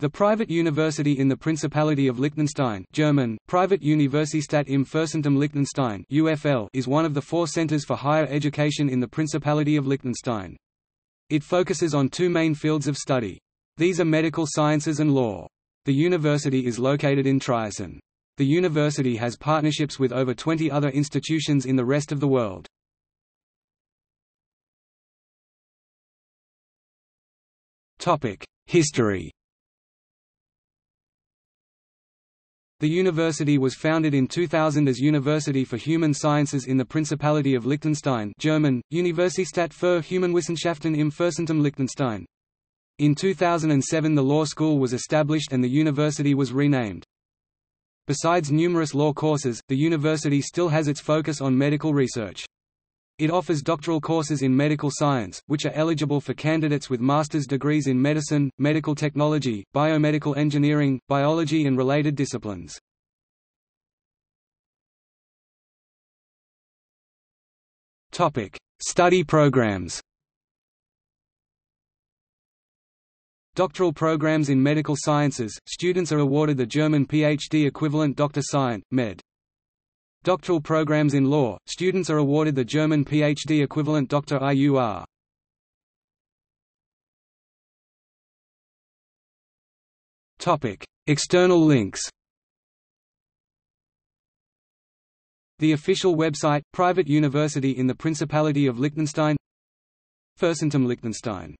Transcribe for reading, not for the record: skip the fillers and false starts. The private university in the Principality of Liechtenstein, German, Private Universität im Fürstentum Liechtenstein (UFL), is one of the four centers for higher education in the Principality of Liechtenstein. It focuses on two main fields of study. These are medical sciences and law. The university is located in Triesen. The university has partnerships with over 20 other institutions in the rest of the world. History. The university was founded in 2000 as University for Human Sciences in the Principality of Liechtenstein, German, Universität für Humanwissenschaften im Fürstentum Liechtenstein. In 2007 the law school was established and the university was renamed. Besides numerous law courses, the university still has its focus on medical research. It offers doctoral courses in medical science, which are eligible for candidates with master's degrees in medicine, medical technology, biomedical engineering, biology and related disciplines. Topic: Study programs. Doctoral programs in medical sciences. Students are awarded the German PhD equivalent Dr. Scient. Med. Doctoral programs in law, students are awarded the German PhD equivalent Dr. I. U. R. External links. The official website, Private University in the Principality of Liechtenstein, Fürstentum Liechtenstein.